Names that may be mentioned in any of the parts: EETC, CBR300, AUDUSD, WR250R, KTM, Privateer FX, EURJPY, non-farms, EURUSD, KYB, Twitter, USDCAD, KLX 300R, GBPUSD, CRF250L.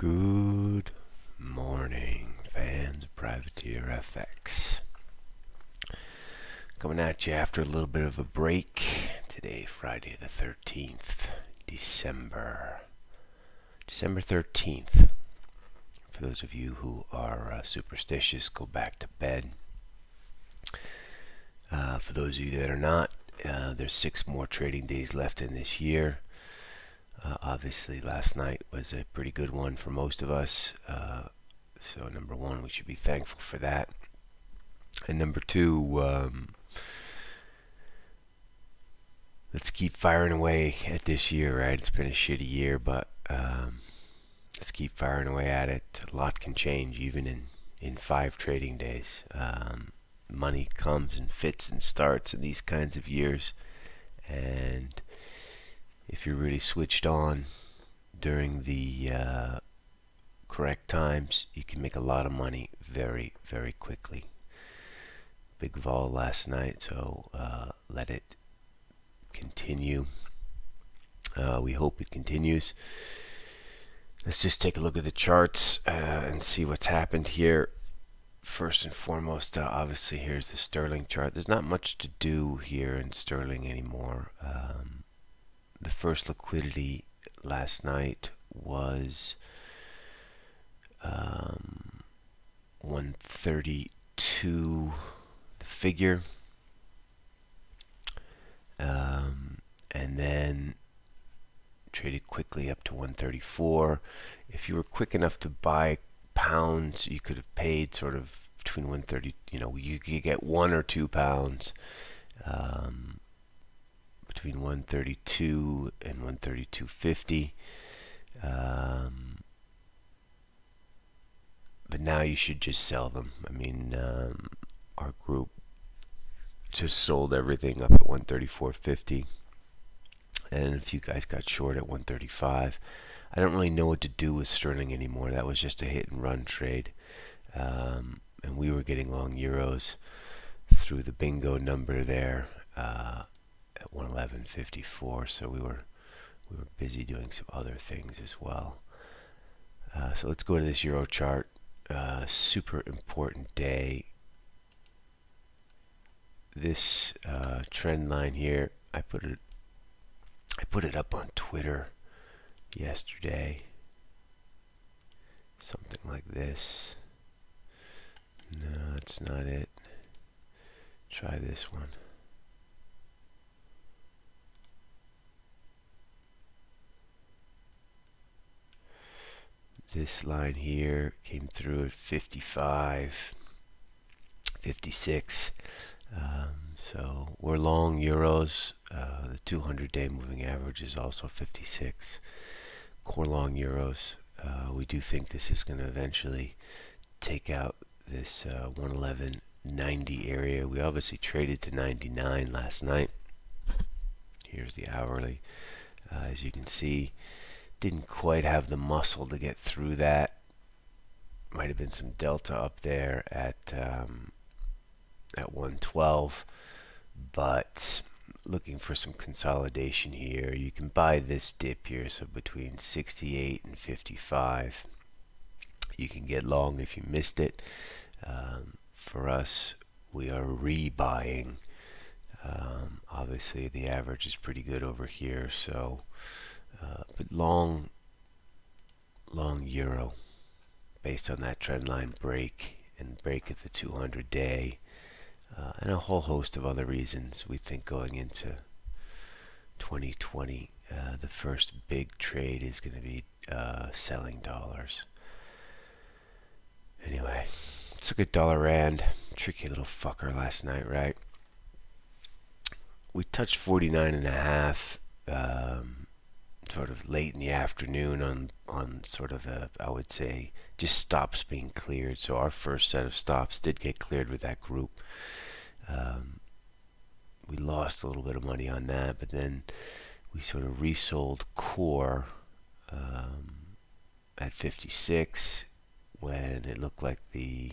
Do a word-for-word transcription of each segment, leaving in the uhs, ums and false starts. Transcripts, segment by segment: Good morning, fans of Privateer F X. Coming at you after a little bit of a break. Today, Friday the thirteenth, December. December thirteenth. For those of you who are uh, superstitious, go back to bed. Uh, for those of you that are not, uh, there's six more trading days left in this year. Uh, obviously last night was a pretty good one for most of us, uh, so number one, we should be thankful for that, and number two, um, let's keep firing away at this year, right? It's been a shitty year, but um, let's keep firing away at it. A lot can change even in, in five trading days. Um, money comes and fits and starts in these kinds of years, and if you're really switched on during the uh, correct times, you can make a lot of money very, very quickly. Big vol last night, so uh, let it continue. Uh, we hope it continues. Let's just take a look at the charts uh, and see what's happened here. First and foremost, uh, obviously, here's the sterling chart. There's not much to do here in sterling anymore. Um, The first liquidity last night was um, one thirty-two, the figure, um, and then traded quickly up to one thirty-four. If you were quick enough to buy pounds, you could have paid sort of between one thirty. You know, you could get one or two pounds. Um, Between one thirty-two and one thirty-two fifty, um, but now you should just sell them. I mean, um, our group just sold everything up at one thirty-four fifty, and a few guys got short at one thirty-five. I don't really know what to do with sterling anymore. That was just a hit and run trade, um, and we were getting long euros through the bingo number there. Uh, At one eleven fifty-four, so we were we were busy doing some other things as well. Uh, so let's go to this euro chart. Uh, super important day. This uh, trend line here, I put it I put it up on Twitter yesterday. Something like this. No, that's not it. Try this one. This line here came through at fifty-five, fifty-six, um, so we're long euros. Uh, the two hundred day moving average is also fifty-six. Core long euros. Uh, we do think this is going to eventually take out this uh, one eleven ninety area. We obviously traded to ninety-nine last night. Here's the hourly, uh, as you can see. Didn't quite have the muscle to get through that. Might have been some delta up there at um, at one twelve, but looking for some consolidation here. You can buy this dip here, so between sixty-eight and fifty-five. You can get long if you missed it. Um, for us, we are rebuying. Um, obviously, the average is pretty good over here, so. Uh, but long, long euro, based on that trend line break and break of the two hundred day, uh, and a whole host of other reasons. We think going into twenty twenty, uh, the first big trade is going to be uh, selling dollars. Anyway, let's look at dollar rand. Tricky little fucker last night, right? We touched forty-nine and a half. Um, sort of late in the afternoon on on sort of a, I would say, just stops being cleared. So our first set of stops did get cleared with that group. Um, we lost a little bit of money on that, but then we sort of resold core um, at fifty-six when it looked like the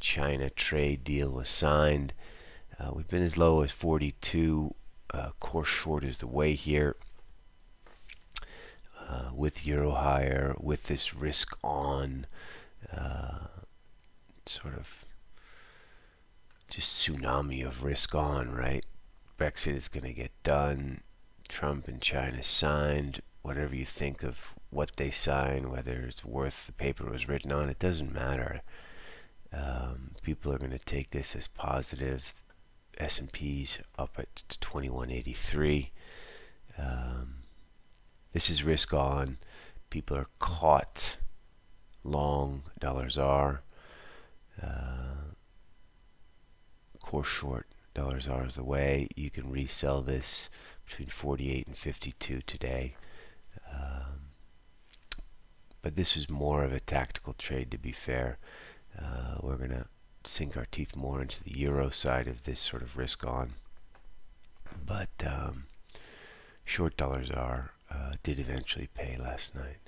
China trade deal was signed. Uh, we've been as low as forty-two. Uh, core short is the way here. uh, with euro higher, with this risk on uh, sort of just tsunami of risk on, right? Brexit is going to get done, Trump and China signed, whatever you think of what they sign, whether it's worth the paper was written on, it doesn't matter. Um, people are going to take this as positive. S and P's up at twenty-one eighty-three. Um, this is risk on. People are caught long, dollars are. Uh, core short, dollars are is the way. You can resell this between forty-eight and fifty-two today. Um, but this is more of a tactical trade, to be fair. Uh, we're going to sink our teeth more into the euro side of this sort of risk on. But um, short dollars are uh, did eventually pay last night.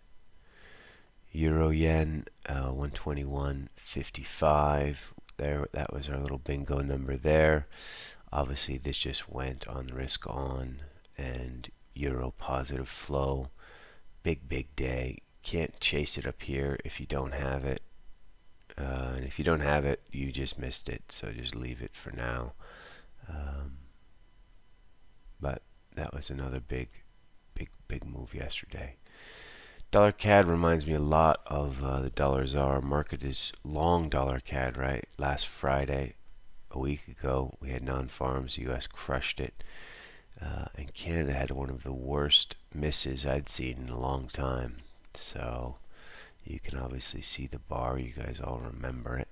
Euro yen uh, one twenty-one fifty-five. There, that was our little bingo number there. Obviously, this just went on risk on and euro positive flow. Big, big day. Can't chase it up here if you don't have it. Uh, and if you don't have it, you just missed it, so just leave it for now. Um, but that was another big, big, big move yesterday. Dollar C A D reminds me a lot of uh, the dollar czar. Market is long dollar C A D, right? Last Friday, a week ago, we had non-farms. The U S crushed it. Uh, and Canada had one of the worst misses I'd seen in a long time. So you can obviously see the bar. You guys all remember it.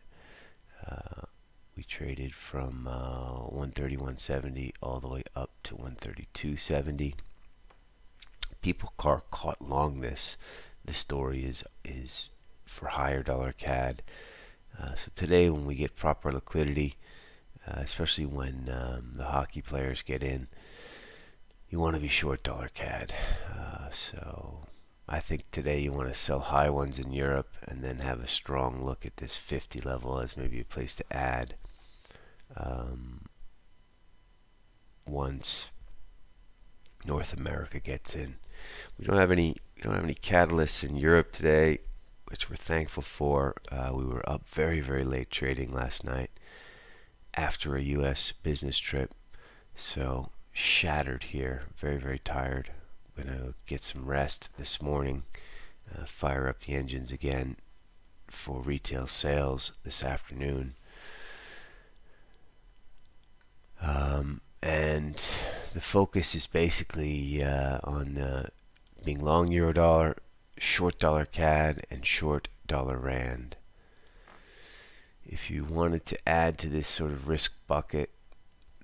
Uh, we traded from uh, one thirty-one seventy all the way up to one thirty-two seventy. People are caught long this. The story is is for higher dollar C A D. Uh, so today, when we get proper liquidity, uh, especially when um, the hockey players get in, you want to be short dollar C A D. Uh, so I think today you want to sell high ones in Europe and then have a strong look at this fifty level as maybe a place to add um, once North America gets in. We don't have any we don't have any catalysts in Europe today, which we're thankful for. Uh, we were up very, very late trading last night after a U S business trip, so shattered here, very, very tired. Gonna get some rest this morning, uh, fire up the engines again for retail sales this afternoon, um, and the focus is basically uh, on uh, being long euro dollar, short dollar C A D, and short dollar rand. If you wanted to add to this sort of risk bucket,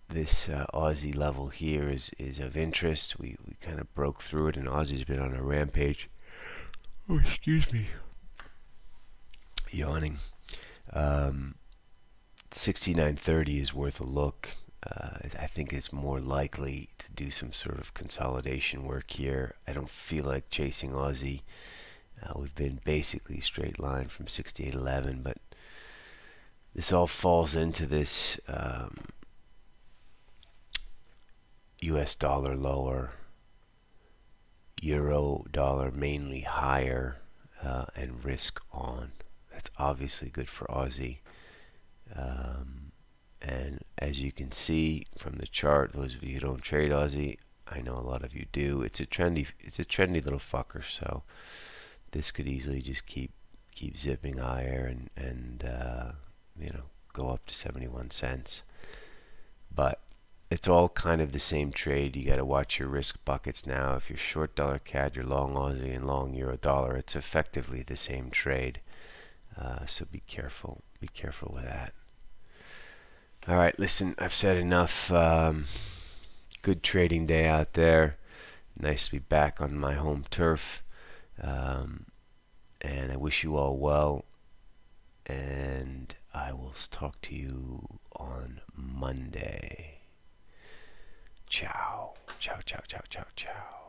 this uh, Aussie level here is, is of interest. We, we kind of broke through it, and Aussie's been on a rampage. Oh, excuse me. Yawning. Um, sixty-nine thirty is worth a look. Uh, I think it's more likely to do some sort of consolidation work here. I don't feel like chasing Aussie. Uh, we've been basically straight line from sixty-eight eleven, but this all falls into this Um, U S dollar lower, euro dollar mainly higher, uh, and risk on. That's obviously good for Aussie. Um, and as you can see from the chart, those of you who don't trade Aussie, I know a lot of you do. It's a trendy, it's a trendy little fucker. So this could easily just keep keep zipping higher and and uh, you know, go up to seventy-one cents, but it's all kind of the same trade. You got to watch your risk buckets now. If you're short dollar C A D, you're long Aussie, and long euro dollar, it's effectively the same trade. Uh, so be careful. Be careful with that. All right, listen, I've said enough. Um, good trading day out there. Nice to be back on my home turf. Um, and I wish you all well. And I will talk to you on Monday. Ciao, ciao, ciao, ciao, ciao, ciao.